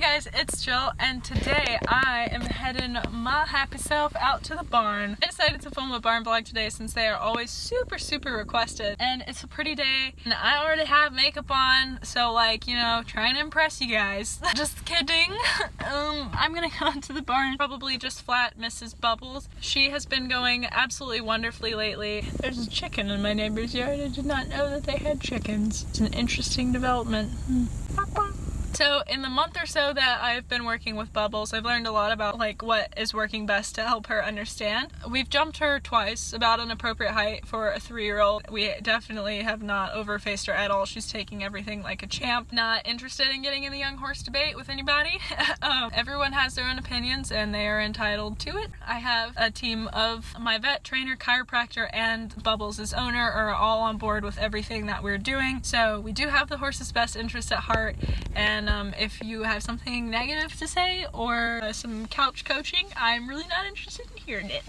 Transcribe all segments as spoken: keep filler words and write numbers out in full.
Hey guys, it's Jill, and today I am heading my happy self out to the barn. I decided to film a barn vlog today since they are always super super requested, and it's a pretty day and I already have makeup on, so like, you know, trying to impress you guys. Just kidding. um, I'm gonna go into the barn, probably just flat Missus Bubbles. She has been going absolutely wonderfully lately. There's a chicken in my neighbor's yard. I did not know that they had chickens. It's an interesting development. Hmm. So in the month or so that I've been working with Bubbles, I've learned a lot about like what is working best to help her understand. We've jumped her twice, about an appropriate height for a three-year-old. We definitely have not overfaced her at all. She's taking everything like a champ. Not interested in getting in the young horse debate with anybody. um, everyone has their own opinions and they are entitled to it. I have a team of my vet, trainer, chiropractor, and Bubbles' owner are all on board with everything that we're doing. So we do have the horse's best interest at heart. And And um, if you have something negative to say or uh, some couch coaching, I'm really not interested in hearing it.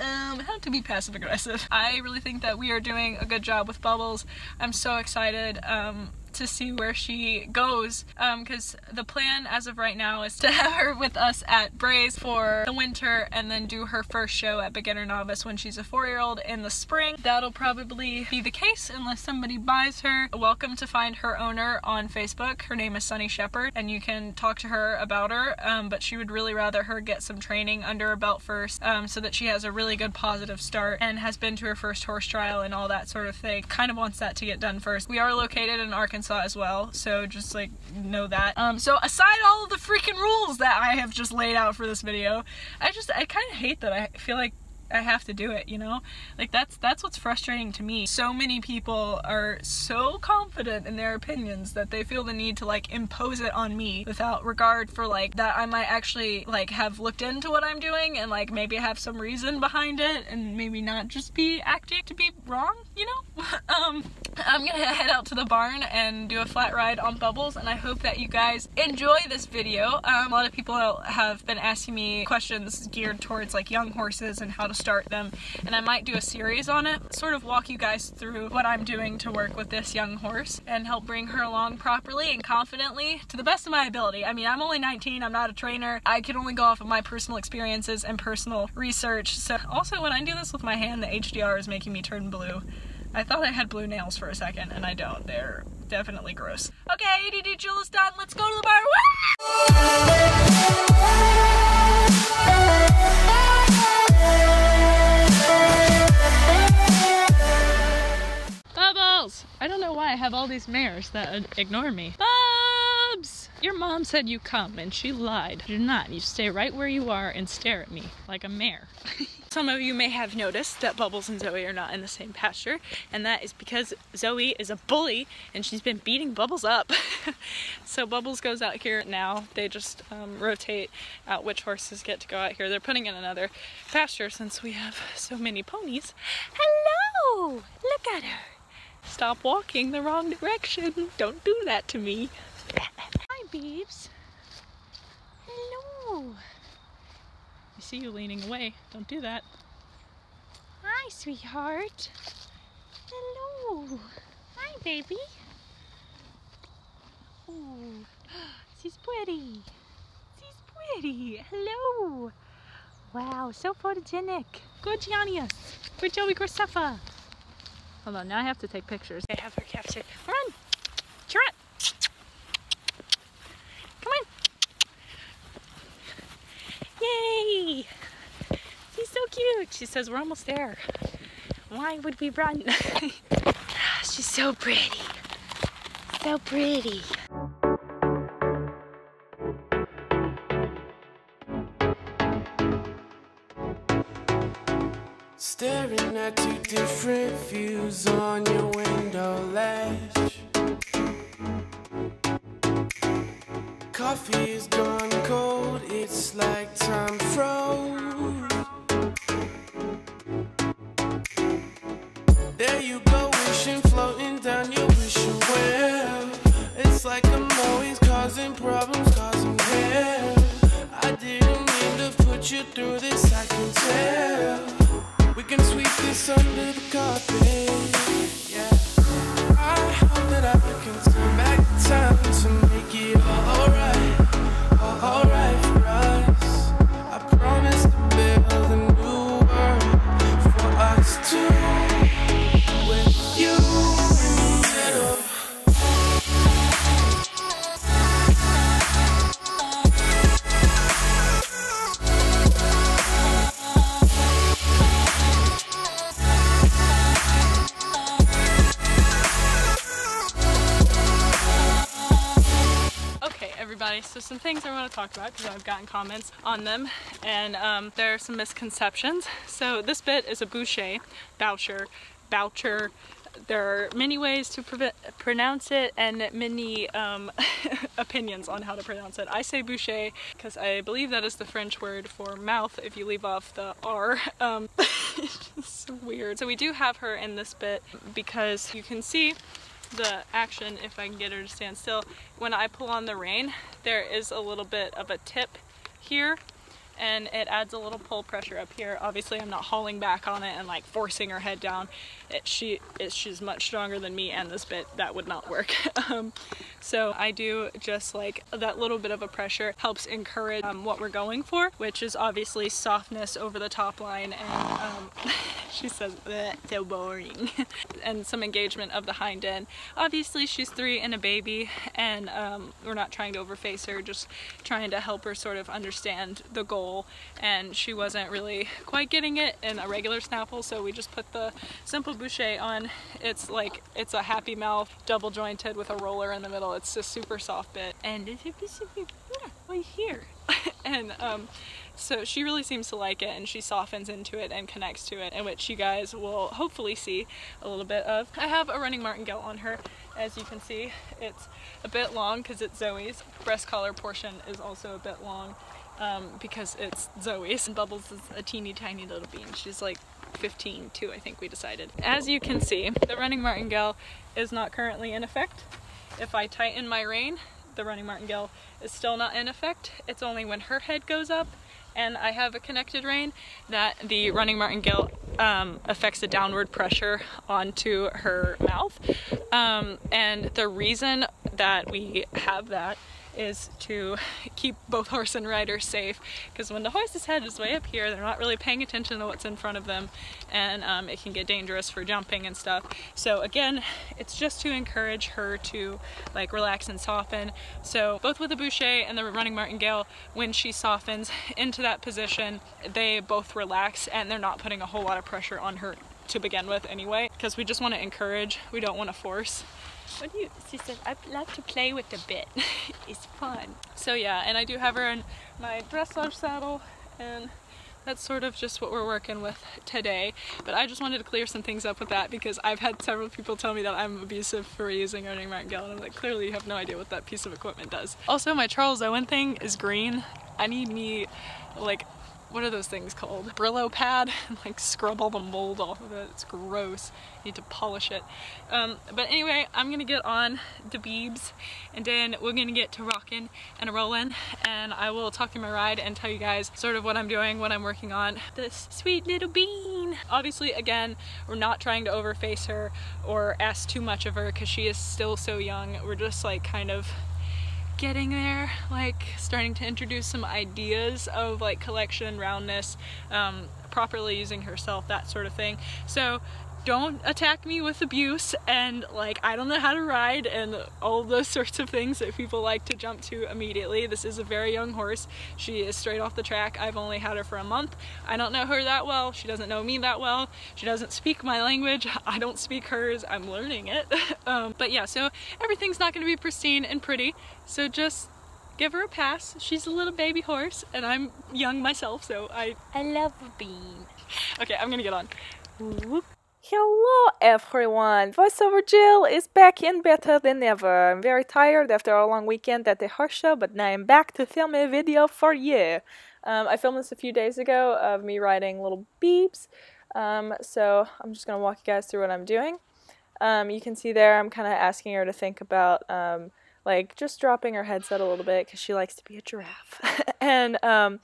um, how to be passive aggressive. I really think that we are doing a good job with Bubbles. I'm so excited. Um, to see where she goes, because um, the plan as of right now is to have her with us at Bray's for the winter and then do her first show at Beginner Novice when she's a four-year-old in the spring. That'll probably be the case unless somebody buys her. Welcome to find her owner on Facebook. Her name is Sunny Shepherd, and you can talk to her about her, um, but she would really rather her get some training under her belt first, um, so that she has a really good positive start and has been to her first horse trial and all that sort of thing. Kind of wants that to get done first. We are located in Arkansas as well, so just like know that. Um, so aside all of the freaking rules that I have just laid out for this video, I just I kind of hate that I feel like I have to do it, you know? Like that's that's what's frustrating to me. So many people are so confident in their opinions that they feel the need to like impose it on me without regard for like that I might actually like have looked into what I'm doing and like maybe have some reason behind it and maybe not just be acting to be wrong, you know? um, I'm gonna head out to the barn and do a flat ride on Bubbles, and I hope that you guys enjoy this video. Um, a lot of people have been asking me questions geared towards like young horses and how to start them, and I might do a series on it, sort of walk you guys through what I'm doing to work with this young horse and help bring her along properly and confidently to the best of my ability. I mean, I'm only nineteen, I'm not a trainer, I can only go off of my personal experiences and personal research. So also when I do this with my hand, the H D R is making me turn blue. I thought I had blue nails for a second and I don't, they're definitely gross. Okay, A D D Jill is done, let's go to the barn. I don't know why I have all these mares that ignore me. Bubs! Your mom said you come and she lied. You did not. You stay right where you are and stare at me like a mare. Some of you may have noticed that Bubbles and Zoe are not in the same pasture, and that is because Zoe is a bully and she's been beating Bubbles up. So Bubbles goes out here now. They just um, rotate out which horses get to go out here. They're putting in another pasture since we have so many ponies. Hello! Look at her! Stop walking the wrong direction. Don't do that to me. Hi, Beebs. Hello. I see you leaning away. Don't do that. Hi, sweetheart. Hello. Hi, baby. Oh, she's pretty. She's pretty. Hello. Wow, so photogenic. Gorgianias. Gorgiovi Grossefa. Hold on, now I have to take pictures. I have her captured. Come on! Trot! Come on! Yay! She's so cute! She says, we're almost there. Why would we run? She's so pretty. So pretty. Staring at two different views on your window ledge. Coffee is gone cold, it's like time froze. There you go, wishing, floating down your wishing well. It's like I'm always causing problems, causing hell. I didn't mean to put you through this, I can tell. We can sweep this under the carpet, yeah. I hope that I can turn back time to make it all alright. So some things I want to talk about, because I've gotten comments on them, and um, there are some misconceptions. So this bit is a boucher, voucher, voucher. There are many ways to pr pronounce it and many um, opinions on how to pronounce it. I say boucher because I believe that is the French word for mouth if you leave off the R. Um, it's just weird. So we do have her in this bit because you can see the action, if I can get her to stand still. When I pull on the rein, there is a little bit of a tip here, and it adds a little pull pressure up here. Obviously I'm not hauling back on it and like forcing her head down. It, she, it, she's much stronger than me, and this bit, that would not work. um, so I do just like that little bit of a pressure helps encourage um, what we're going for, which is obviously softness over the top line, and um, she says, that's so boring, and some engagement of the hind end. Obviously she's three and a baby, and um, we're not trying to overface her, just trying to help her sort of understand the goal, and she wasn't really quite getting it in a regular snaffle, so we just put the simple boucher on. It's like, it's a happy mouth, double jointed with a roller in the middle. It's a super soft bit, and it's right here. And um, so she really seems to like it, and she softens into it and connects to it, and which you guys will hopefully see a little bit of. I have a running martingale on her. As you can see, it's a bit long because it's Zoe's. Breast collar portion is also a bit long. Um, because it's Zoe's. And Bubbles is a teeny tiny little bean. She's like fifteen too, I think we decided. As you can see, the running martingale is not currently in effect. If I tighten my rein, the running martingale is still not in effect. It's only when her head goes up and I have a connected rein that the running martingale um, affects the downward pressure onto her mouth. Um, and the reason that we have that is to keep both horse and rider safe, because when the horse's head is way up here, they're not really paying attention to what's in front of them, and um, it can get dangerous for jumping and stuff. So again, it's just to encourage her to like relax and soften. So both with the boucher and the running martingale, when she softens into that position, they both relax, and they're not putting a whole lot of pressure on her to begin with anyway, because we just want to encourage, we don't want to force. What do you, she said, I love to play with the bit. It's fun. So yeah, and I do have her in my dressage saddle, and that's sort of just what we're working with today. But I just wanted to clear some things up with that, because I've had several people tell me that I'm abusive for using running martingale, and I'm like, clearly you have no idea what that piece of equipment does. Also, my Charles Owen thing is green. I need me, like, what are those things called? Brillo pad, and like scrub all the mold off of it. It's gross. I need to polish it. Um, but anyway, I'm gonna get on the beebs, and then we're gonna get to rocking and rolling, and I will talk through my ride and tell you guys sort of what I'm doing, what I'm working on. This sweet little bean. Obviously, again, we're not trying to overface her or ask too much of her, because she is still so young. We're just like kind of getting there, like starting to introduce some ideas of like collection, roundness, um, properly using herself, that sort of thing. So don't attack me with abuse and like, I don't know how to ride and all those sorts of things that people like to jump to immediately. This is a very young horse. She is straight off the track. I've only had her for a month. I don't know her that well. She doesn't know me that well. She doesn't speak my language. I don't speak hers. I'm learning it. um, but yeah, so everything's not going to be pristine and pretty. So just give her a pass. She's a little baby horse, and I'm young myself, so I, I love a bean. Okay, I'm going to get on. Whoop. Hello everyone! VoiceOver Jill is back and better than ever. I'm very tired after a long weekend at the horse show, but now I'm back to film a video for you. Um, I filmed this a few days ago of me riding little beebs, um, so I'm just going to walk you guys through what I'm doing. Um, you can see there I'm kind of asking her to think about um, like just dropping her headset a little bit, because she likes to be a giraffe. and um,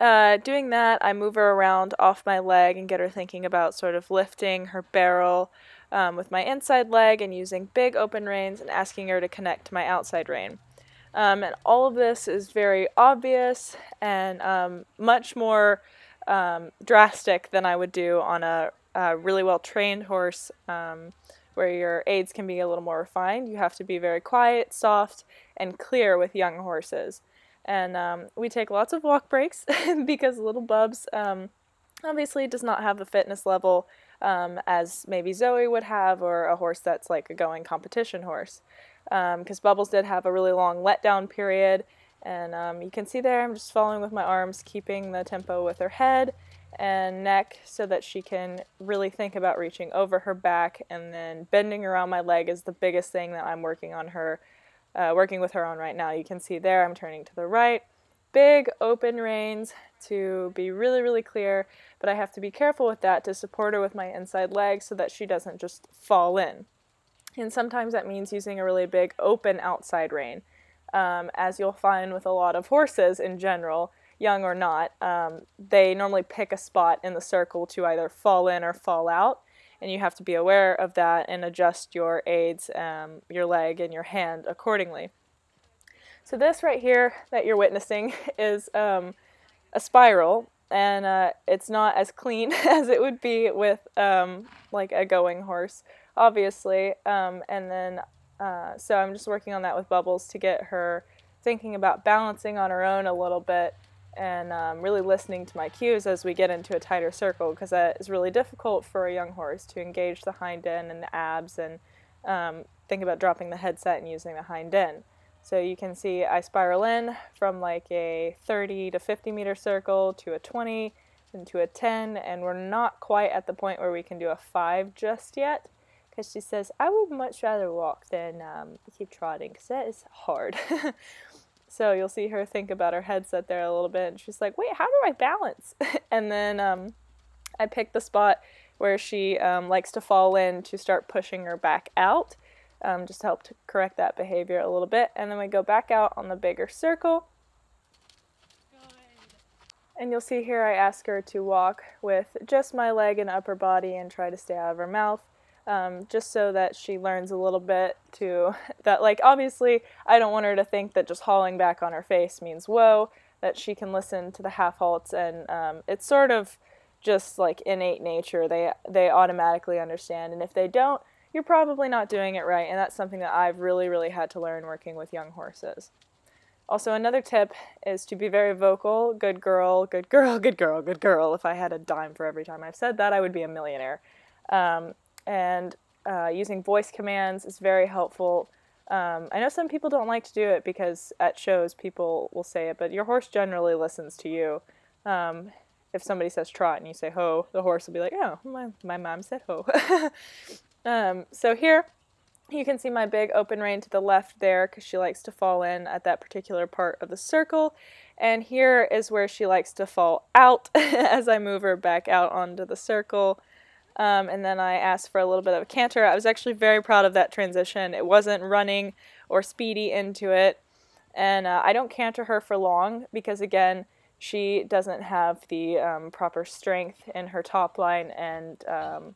Uh, doing that, I move her around off my leg and get her thinking about sort of lifting her barrel um, with my inside leg and using big open reins and asking her to connect to my outside rein. Um, and all of this is very obvious and um, much more um, drastic than I would do on a, a really well-trained horse, um, where your aids can be a little more refined. You have to be very quiet, soft, and clear with young horses. And um, we take lots of walk breaks because little Bubs um, obviously does not have the fitness level um, as maybe Zoe would have, or a horse that's like a going competition horse. Because um, Bubbles did have a really long letdown period, And um, you can see there I'm just following with my arms, keeping the tempo with her head and neck so that she can really think about reaching over her back, and then bending around my leg is the biggest thing that I'm working on her, uh, working with her on right now. You can see there I'm turning to the right. Big open reins to be really, really clear, but I have to be careful with that to support her with my inside leg so that she doesn't just fall in. And sometimes that means using a really big open outside rein. Um, as you'll find with a lot of horses in general, young or not, um, they normally pick a spot in the circle to either fall in or fall out, and you have to be aware of that and adjust your aids, um, your leg and your hand accordingly. So this right here that you're witnessing is um, a spiral, and uh, it's not as clean as it would be with um, like a going horse, obviously, um, and then Uh, so I'm just working on that with Bubbles to get her thinking about balancing on her own a little bit, and um, really listening to my cues as we get into a tighter circle, because that is really difficult for a young horse to engage the hind end and the abs and um, think about dropping the headset and using the hind end. So you can see I spiral in from like a thirty to fifty meter circle to a twenty and to a ten, and we're not quite at the point where we can do a five just yet. Because she says, I would much rather walk than um, keep trotting, because that is hard. So you'll see her think about her headset there a little bit, and she's like, wait, how do I balance? And then um, I pick the spot where she um, likes to fall in to start pushing her back out, um, just to help to correct that behavior a little bit. And then we go back out on the bigger circle. And you'll see here I ask her to walk with just my leg and upper body and try to stay out of her mouth. Um, just so that she learns a little bit to that, like, obviously I don't want her to think that just hauling back on her face means whoa, that she can listen to the half halts, and um, it's sort of just like innate nature. They they automatically understand, and if they don't, you're probably not doing it right, and that's something that I've really, really had to learn working with young horses. Also, another tip is to be very vocal. Good girl, good girl, good girl, good girl. If I had a dime for every time I've said that, I would be a millionaire. Um, and uh, using voice commands is very helpful. Um, I know some people don't like to do it because at shows people will say it, but your horse generally listens to you. Um, if somebody says trot and you say ho, the horse will be like, oh, my, my mom said ho. um, so here you can see my big open rein to the left there, because she likes to fall in at that particular part of the circle. And here is where she likes to fall out as I move her back out onto the circle. Um, and then I asked for a little bit of a canter. I was actually very proud of that transition. It wasn't running or speedy into it. And uh, I don't canter her for long because, again, she doesn't have the um, proper strength in her top line and um,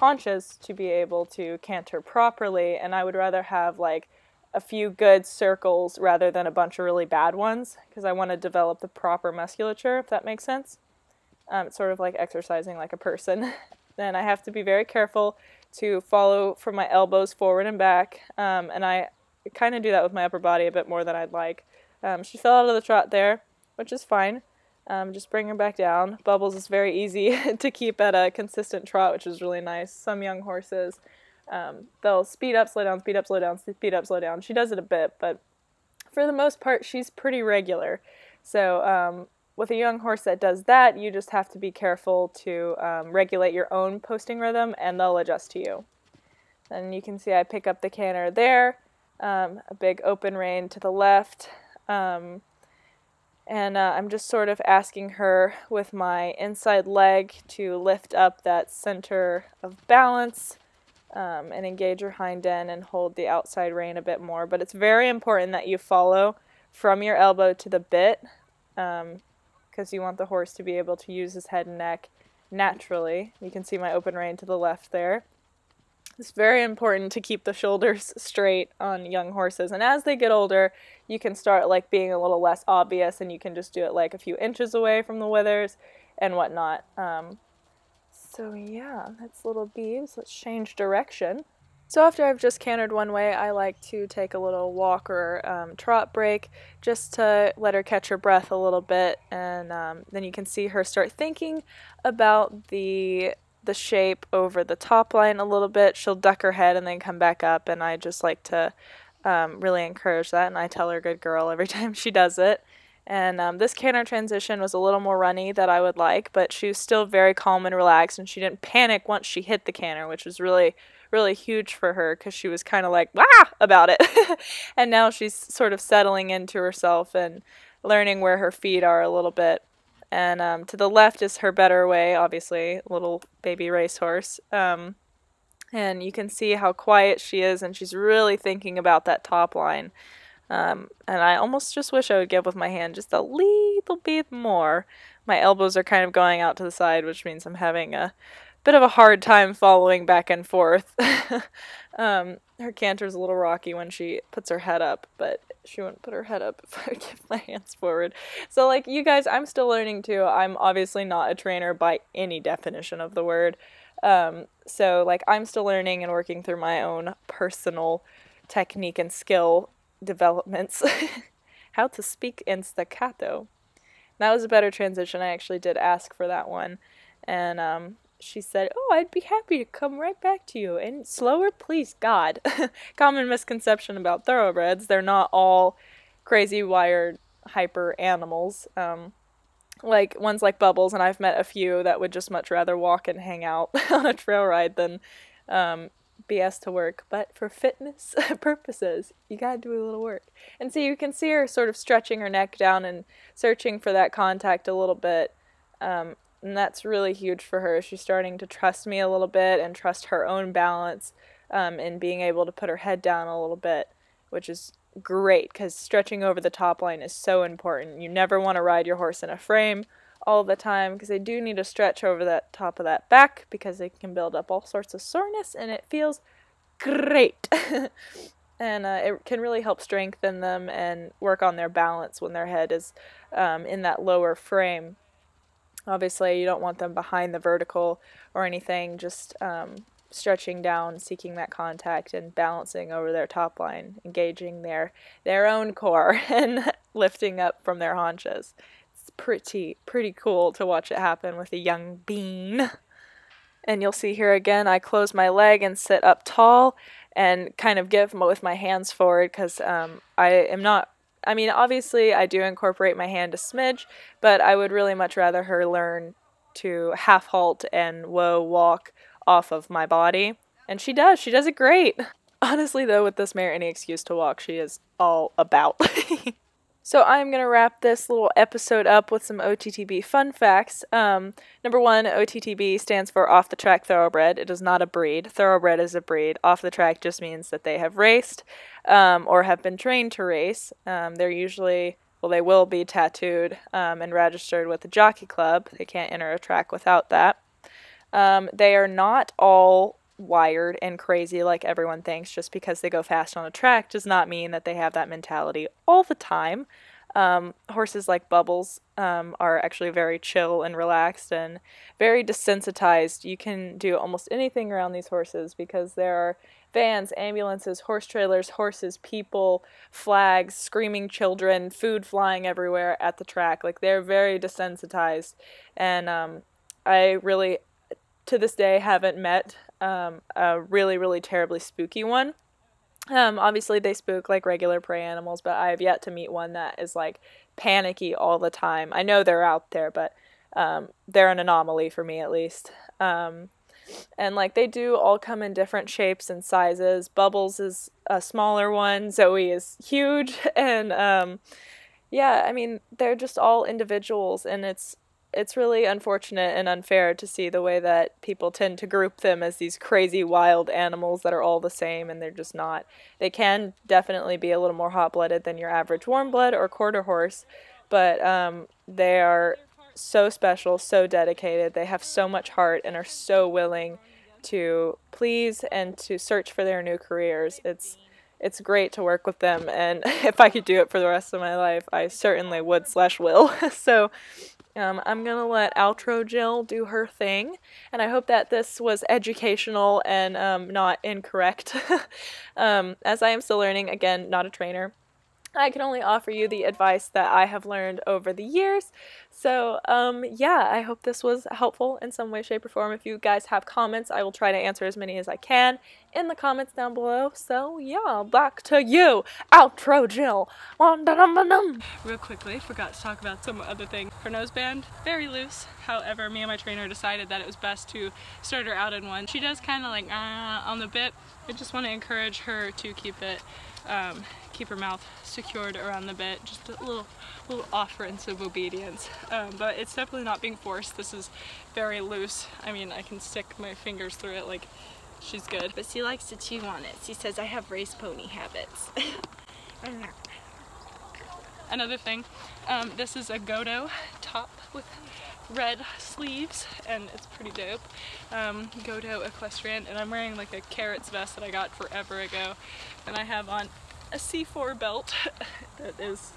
haunches to be able to canter properly. And I would rather have like a few good circles rather than a bunch of really bad ones, because I want to develop the proper musculature, if that makes sense. Um, it's sort of like exercising like a person. Then I have to be very careful to follow from my elbows forward and back, um, and I kind of do that with my upper body a bit more than I'd like. Um, she fell out of the trot there, which is fine. Um, just bring her back down. Bubbles is very easy to keep at a consistent trot, which is really nice. Some young horses, um, they'll speed up, slow down, speed up, slow down, speed up, slow down. She does it a bit, but for the most part, she's pretty regular. So, um, with a young horse that does that, you just have to be careful to um, regulate your own posting rhythm, and they'll adjust to you. And you can see I pick up the canter there, um, a big open rein to the left, um, and uh, I'm just sort of asking her with my inside leg to lift up that center of balance, um, and engage her hind end and hold the outside rein a bit more. But it's very important that you follow from your elbow to the bit, um, because you want the horse to be able to use his head and neck naturally. You can see my open rein to the left there. It's very important to keep the shoulders straight on young horses, and as they get older, you can start like being a little less obvious, and you can just do it like a few inches away from the withers and whatnot. Um, so yeah, that's little Beebs. Let's change direction. So after I've just cantered one way, I like to take a little walk or um, trot break just to let her catch her breath a little bit, and um, then you can see her start thinking about the, the shape over the top line a little bit. She'll duck her head and then come back up, and I just like to um, really encourage that, and I tell her good girl every time she does it. And um, this canter transition was a little more runny than I would like, but she was still very calm and relaxed, and she didn't panic once she hit the canter, which was really, really huge for her, because she was kind of like, wah, about it. And now she's sort of settling into herself and learning where her feet are a little bit. And um, to the left is her better way, obviously, little baby racehorse. Um, and you can see how quiet she is, and she's really thinking about that top line. Um, and I almost just wish I would give with my hand just a little bit more. My elbows are kind of going out to the side, which means I'm having a bit of a hard time following back and forth. um, her canter's a little rocky when she puts her head up, but she wouldn't put her head up if I would give my hands forward. So, like, you guys, I'm still learning too. I'm obviously not a trainer by any definition of the word. Um, so, like, I'm still learning and working through my own personal technique and skill developments. How to speak in staccato. That was a better transition. I actually did ask for that one, and um, she said, oh, I'd be happy to come right back to you, and slower please, God. Common misconception about thoroughbreds, they're not all crazy wired hyper animals. Um, like ones like Bubbles, and I've met a few that would just much rather walk and hang out on a trail ride than um, be asked to work, but for fitness purposes, you gotta do a little work. And so you can see her sort of stretching her neck down and searching for that contact a little bit, um, and that's really huge for her. She's starting to trust me a little bit and trust her own balance, um, in being able to put her head down a little bit, which is great, because stretching over the top line is so important. You never want to ride your horse in a frame all the time, because they do need to stretch over that top of that back, because they can build up all sorts of soreness, and it feels great. And uh, it can really help strengthen them and work on their balance when their head is um, in that lower frame. Obviously, you don't want them behind the vertical or anything, just um, stretching down, seeking that contact, and balancing over their top line, engaging their, their own core and lifting up from their haunches. pretty pretty cool to watch it happen with a young bean. And you'll see here again, I close my leg and sit up tall and kind of give with my hands forward, because um, I am not, I mean, obviously I do incorporate my hand a smidge, but I would really much rather her learn to half halt and whoa walk off of my body, and she does she does it great. Honestly though, with this mare, any excuse to walk, she is all about. So I'm going to wrap this little episode up with some O T T B fun facts. Um, number one, O T T B stands for off-the-track thoroughbred. It is not a breed. Thoroughbred is a breed. Off-the-track just means that they have raced um, or have been trained to race. Um, they're usually, well, they will be tattooed um, and registered with the jockey club. They can't enter a track without that. Um, they are not all wired and crazy like everyone thinks. Just because they go fast on a track does not mean that they have that mentality all the time. Um, horses like Bubbles um, are actually very chill and relaxed and very desensitized. You can do almost anything around these horses, because there are vans, ambulances, horse trailers, horses, people, flags, screaming children, food flying everywhere at the track. Like, they're very desensitized, and um, I really to this day haven't met um, a really, really terribly spooky one. Um, obviously they spook like regular prey animals, but I have yet to meet one that is like panicky all the time. I know they're out there, but um, they're an anomaly for me at least. Um, and like, they do all come in different shapes and sizes. Bubbles is a smaller one. Zoe is huge. And um, yeah, I mean, they're just all individuals, and it's, It's really unfortunate and unfair to see the way that people tend to group them as these crazy wild animals that are all the same, and they're just not. They can definitely be a little more hot-blooded than your average warm blood or quarter horse, but um, they are so special, so dedicated. They have so much heart and are so willing to please and to search for their new careers. It's It's great to work with them, and if I could do it for the rest of my life, I certainly would slash will. So um, I'm going to let Outro Jill do her thing, and I hope that this was educational and um, not incorrect. um, as I am still learning, again, not a trainer, I can only offer you the advice that I have learned over the years. So um, yeah, I hope this was helpful in some way, shape, or form. If you guys have comments, I will try to answer as many as I can in the comments down below. So yeah, back to you, outro Jill. Real quickly, forgot to talk about some other thing. Her noseband, very loose. However, me and my trainer decided that it was best to start her out in one. She does kind of like uh, on the bit. I just want to encourage her to keep it um, keep her mouth secured around the bit, just a little little offerance of obedience, um, but it's definitely not being forced. This is very loose. I mean, I can stick my fingers through it, like, she's good. But she likes to chew on it. She says I have race pony habits. Another thing, um, this is a Godot top with red sleeves, and it's pretty dope. Um, Godot equestrian, and I'm wearing like a carrots vest that I got forever ago, and I have on a C four belt that is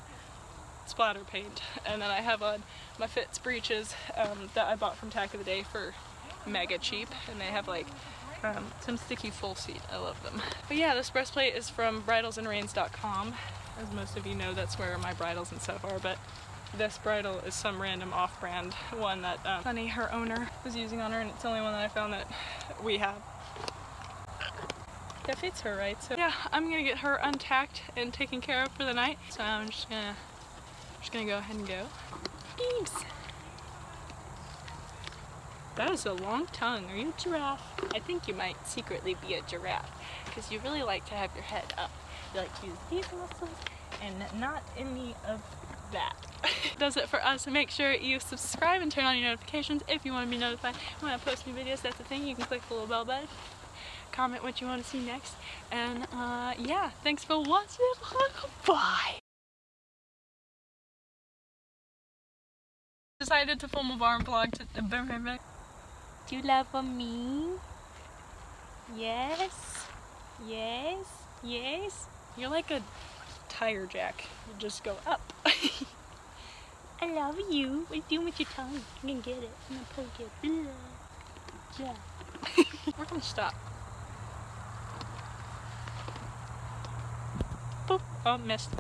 splatter paint, and then I have on my Fitz breeches um, that I bought from Tack of the Day for mega cheap, and they have like um, some sticky full seat. I love them. But yeah, this breastplate is from bridles and reins dot com. As most of you know, that's where my bridles and stuff are, but this bridle is some random off-brand one that um, Sunny, her owner, was using on her, and it's the only one that I found that we have that fits her right. So yeah, I'm gonna get her untacked and taken care of for the night. So I'm just gonna just gonna go ahead and go. Eeves. That is a long tongue. Are you a giraffe? I think you might secretly be a giraffe because you really like to have your head up. You like to use these muscles and not any of that. Does it for us. Make sure you subscribe and turn on your notifications if you want to be notified when I post new videos. That's the thing. You can click the little bell button. Comment what you want to see next, and uh, yeah, thanks for watching. Bye! Decided to film a barn vlog to the uh, do you love me? Yes, yes, yes. You're like a tire jack, you just go up. I love you. What are you doing with your tongue? I'm gonna get it, I'm gonna poke it. Yeah. We're gonna stop. Boop. Oh, missed.